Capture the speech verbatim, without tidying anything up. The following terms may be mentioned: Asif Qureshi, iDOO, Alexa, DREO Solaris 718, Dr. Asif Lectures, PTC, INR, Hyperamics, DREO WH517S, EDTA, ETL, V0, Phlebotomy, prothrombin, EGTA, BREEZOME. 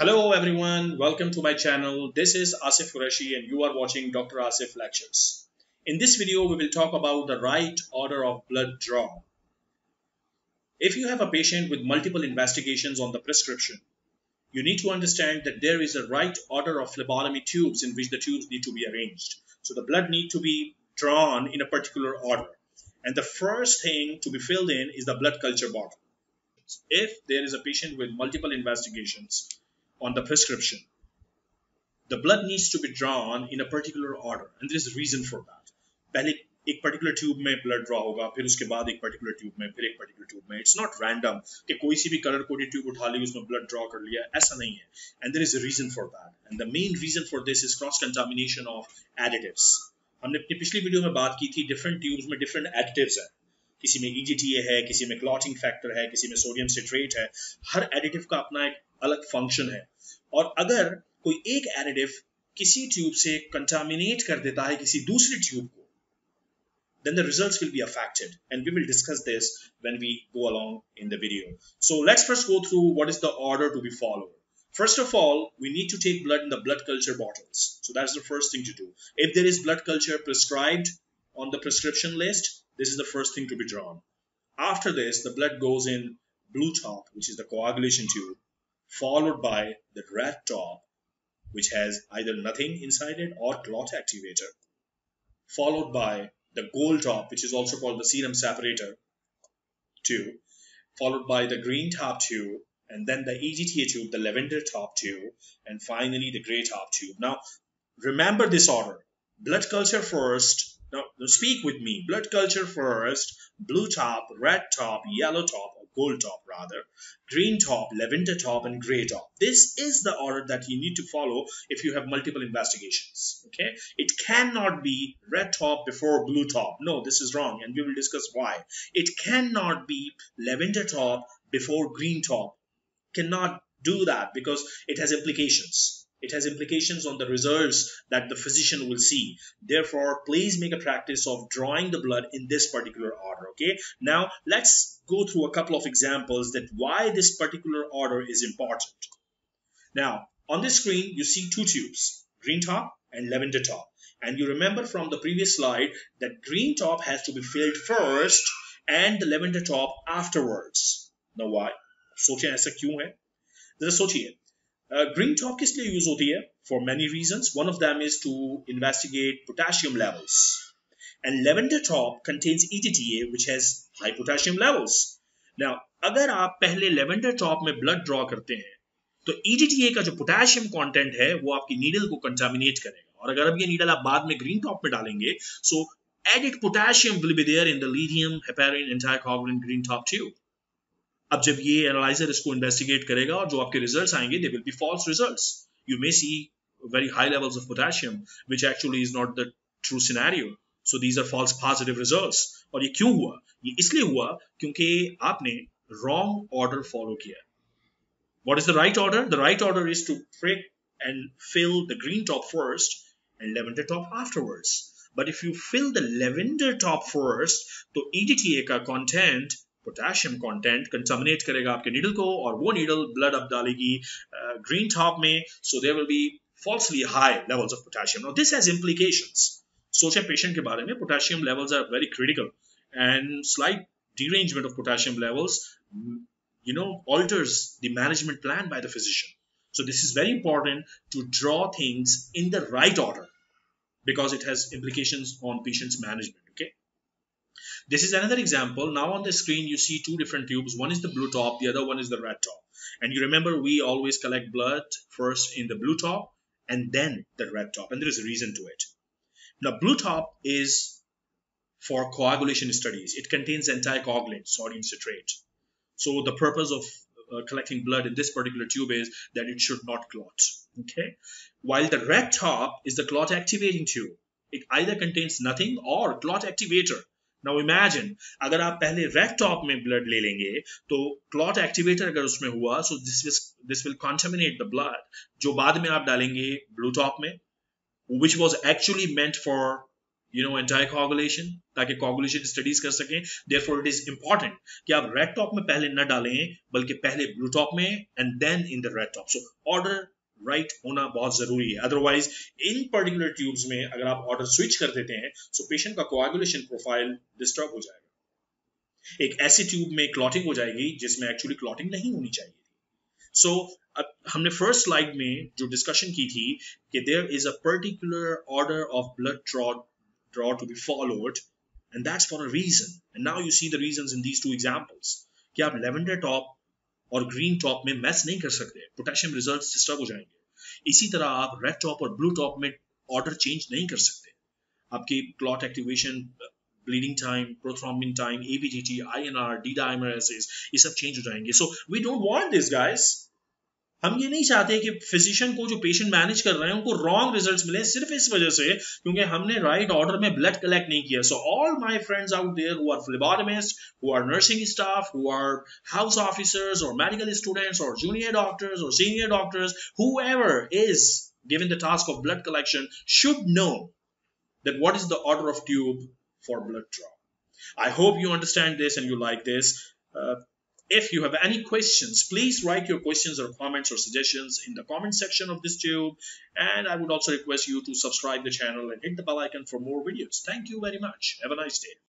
Hello everyone, welcome to my channel. This is Asif Qureshi and you are watching Doctor Asif Lectures. In this video, we will talk about the right order of blood draw. If you have a patient with multiple investigations on the prescription, you need to understand that there is a right order of phlebotomy tubes in which the tubes need to be arranged. So the blood need to be drawn in a particular order. And the first thing to be filled in is the blood culture bottle. If there is a patient with multiple investigations on the prescription, the blood needs to be drawn in a particular order, and there is a reason for that. पहले एक particular tube में blood draw होगा, फिर उसके बाद एक particular tube में, फिर एक particular tube में. It's not random कि कोई सी भी color coded tube उठा ली उसमें blood draw कर लिया, ऐसा नहीं है. And there is a reason for that. And the main reason for this is cross contamination of additives. हमने अपनी पिछली वीडियो में बात की थी, different tubes में different additives है. किसी में E G T A है, किसी में clotting factor है, किसी में sodium citrate है. हर additive का अपना एक अलग function है. और अगर कोई एक additive किसी tube से contaminate कर देता है किसी दूसरी tube को, then the results will be affected, and we will discuss this when we go along in the video. So let's first go through what is the order to be followed. First of all, we need to take blood in the blood culture bottles. So that's the first thing to do. If there is blood culture prescribed on the prescription list, this is the first thing to be drawn. After this, the blood goes in blue top, which is the coagulation tube, followed by the red top, which has either nothing inside it or clot activator, followed by the gold top, which is also called the serum separator tube, followed by the green top tube, and then the E G T A tube, the lavender top tube, and finally the grey top tube. Now, remember this order. Blood culture first. Now, speak with me. Blood culture first, blue top, red top, yellow top, or gold top rather, green top, lavender top, and grey top. This is the order that you need to follow if you have multiple investigations, okay? It cannot be red top before blue top. No, this is wrong, and we will discuss why. It cannot be lavender top before green top. Cannot do that because it has implications. It has implications on the results that the physician will see. Therefore, please make a practice of drawing the blood in this particular order, okay? Now, let's go through a couple of examples that why this particular order is important. Now, on this screen, you see two tubes, green top and lavender top. And you remember from the previous slide that green top has to be filled first and the lavender top afterwards. Now, why? सोचिए ऐसा क्यों है? जरा सोचिए. Uh, green top किस लिए use होती है? For many reasons. One of them is to investigate potassium levels. And lavender top contains E D T A, which has high potassium levels. Now, अगर आप पहले lavender top में blood draw करते हैं, तो E G T A का जो potassium content है, वो आपकी needle को contaminate करेगा. और अगर अब ये needle आप बाद में green top में डालेंगे, so added potassium will be there in the lithium, heparin, anticoagulant green top tube. अब जब ये एनालाइजर इसको इन्वेस्टिगेट करेगा और जो आपके रिजल्ट्स आएंगे, they will be false results. You may see very high levels of potassium, which actually is not the true scenario. So these are false positive results. और ये क्यों हुआ? ये इसलिए हुआ क्योंकि आपने wrong order follow किया. What is the right order? The right order is to prick and fill the green top first and lavender top afterwards. But if you fill the lavender top first, तो E D T A का content, potassium content contaminate करेगा आपके needle को और वो needle blood up डालेगी green top में, so there will be falsely high levels of potassium. Now this has implications. सोचे पेशेंट के बारे में, potassium levels are very critical and slight derangement of potassium levels you know alters the management plan by the physician. So this is very important to draw things in the right order because it has implications on patients management. This is another example. Now on the screen, you see two different tubes. One is the blue top, the other one is the red top. And you remember we always collect blood first in the blue top and then the red top. And there is a reason to it. Now blue top is for coagulation studies. It contains anticoagulant, sodium citrate. So the purpose of uh, collecting blood in this particular tube is that it should not clot. Okay. While the red top is the clot activating tube. It either contains nothing or clot activator. Now imagine, अगर आप पहले red top में blood ले लेंगे, तो clot activator अगर उसमें हुआ, so this will this will contaminate the blood, जो बाद में आप डालेंगे blue top में, which was actually meant for you know anti-coagulation ताकि coagulation studies कर सकें. Therefore it is important कि आप red top में पहले न डालें बल्कि पहले blue top में and then in the red top. So order right होना बहुत जरूरी है. Otherwise in particular tubes में अगर आप order switch कर देते हैं so patient का coagulation profile disturb हो जाएगा. एक ऐसी tube में clotting हो जाएगी जिसमें actually clotting नहीं होनी चाहिए. So अब हमने first slide में जो discussion की थी कि there is a particular order of blood draw draw to be followed and that's for a reason, and now you see the reasons in these two examples कि आप lavender top और green top में match नहीं कर सकते, potassium results disturb हो जाएंगे. इसी तरह आप red top और blue top में order change नहीं कर सकते, आपकी clot activation, bleeding time, prothrombin time, E B G T, I N R, D-dimerases ये सब change हो जाएंगे. So we don't want this guys. हम ये नहीं चाहते कि फिजिशियन को जो पेशेंट मैनेज कर रहे हैं उनको रॉन्ग रिजल्ट्स मिले सिर्फ इस वजह से क्योंकि हमने राइट ऑर्डर में ब्लड कलेक्ट नहीं किया. So all my friends out there who are phlebotomist, who are nursing staff, who are house officers और मेडिकल स्टूडेंट्स और जूनियर डॉक्टर्स और senior doctors, whoever is given the task of blood collection should know that what is the order of tube for blood draw. I hope you understand this and you like this. If you have any questions, please write your questions or comments or suggestions in the comment section of this tube. And I would also request you to subscribe the channel and hit the bell icon for more videos. Thank you very much. Have a nice day.